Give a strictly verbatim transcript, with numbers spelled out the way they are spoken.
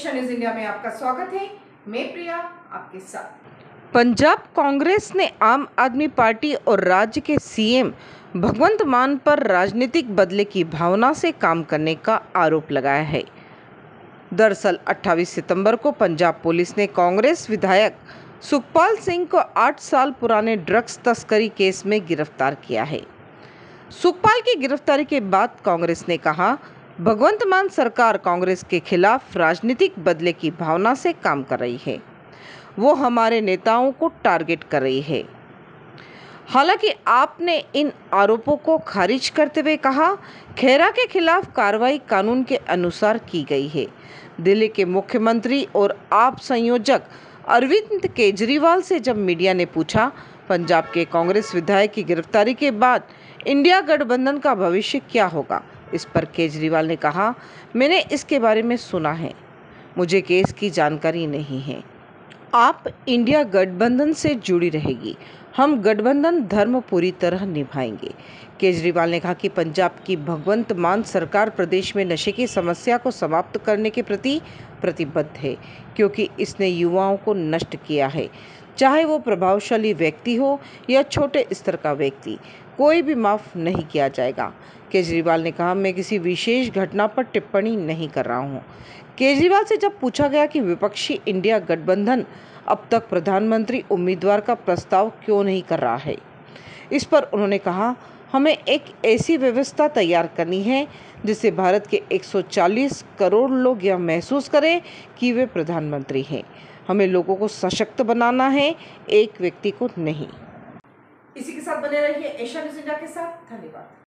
Asian news India में आपका स्वागत है। मैं प्रिया आपके साथ। पंजाब कांग्रेस ने आम आदमी पार्टी और राज्य के सीएम भगवंत मान पर राजनीतिक बदले की भावना से काम करने का आरोप लगाया है। दरअसल अट्ठाईस सितंबर को पंजाब पुलिस ने कांग्रेस विधायक सुखपाल सिंह को आठ साल पुराने ड्रग्स तस्करी केस में गिरफ्तार किया है। सुखपाल की गिरफ्तारी के बाद कांग्रेस ने कहा, भगवंत मान सरकार कांग्रेस के खिलाफ राजनीतिक बदले की भावना से काम कर रही है, वो हमारे नेताओं को टारगेट कर रही है। हालांकि आपने इन आरोपों को खारिज करते हुए कहा, खेरा के खिलाफ कार्रवाई कानून के अनुसार की गई है। दिल्ली के मुख्यमंत्री और आप संयोजक अरविंद केजरीवाल से जब मीडिया ने पूछा, पंजाब के कांग्रेस विधायक की गिरफ्तारी के बाद इंडिया गठबंधन का भविष्य क्या होगा, इस पर केजरीवाल ने कहा, मैंने इसके बारे में सुना है, मुझे केस की जानकारी नहीं है। आप इंडिया गठबंधन से जुड़ी रहेगी, हम गठबंधन धर्म पूरी तरह निभाएंगे। केजरीवाल ने कहा कि पंजाब की भगवंत मान सरकार प्रदेश में नशे की समस्या को समाप्त करने के प्रति प्रतिबद्ध है, क्योंकि इसने युवाओं को नष्ट किया है, चाहे वो प्रभावशाली व्यक्ति हो या छोटे स्तर का व्यक्ति, कोई भी माफ़ नहीं किया जाएगा। केजरीवाल ने कहा, मैं किसी विशेष घटना पर टिप्पणी नहीं कर रहा हूँ। केजरीवाल से जब पूछा गया कि विपक्षी इंडिया गठबंधन अब तक प्रधानमंत्री उम्मीदवार का प्रस्ताव क्यों नहीं कर रहा है, इस पर उन्होंने कहा, हमें एक ऐसी व्यवस्था तैयार करनी है जिससे भारत के एक सौ चालीस करोड़ लोग यह महसूस करें कि वे प्रधानमंत्री हैं। हमें लोगों को सशक्त बनाना है, एक व्यक्ति को नहीं। इसी के साथ बने रहिए एशियन न्यूज इंडिया के साथ। धन्यवाद।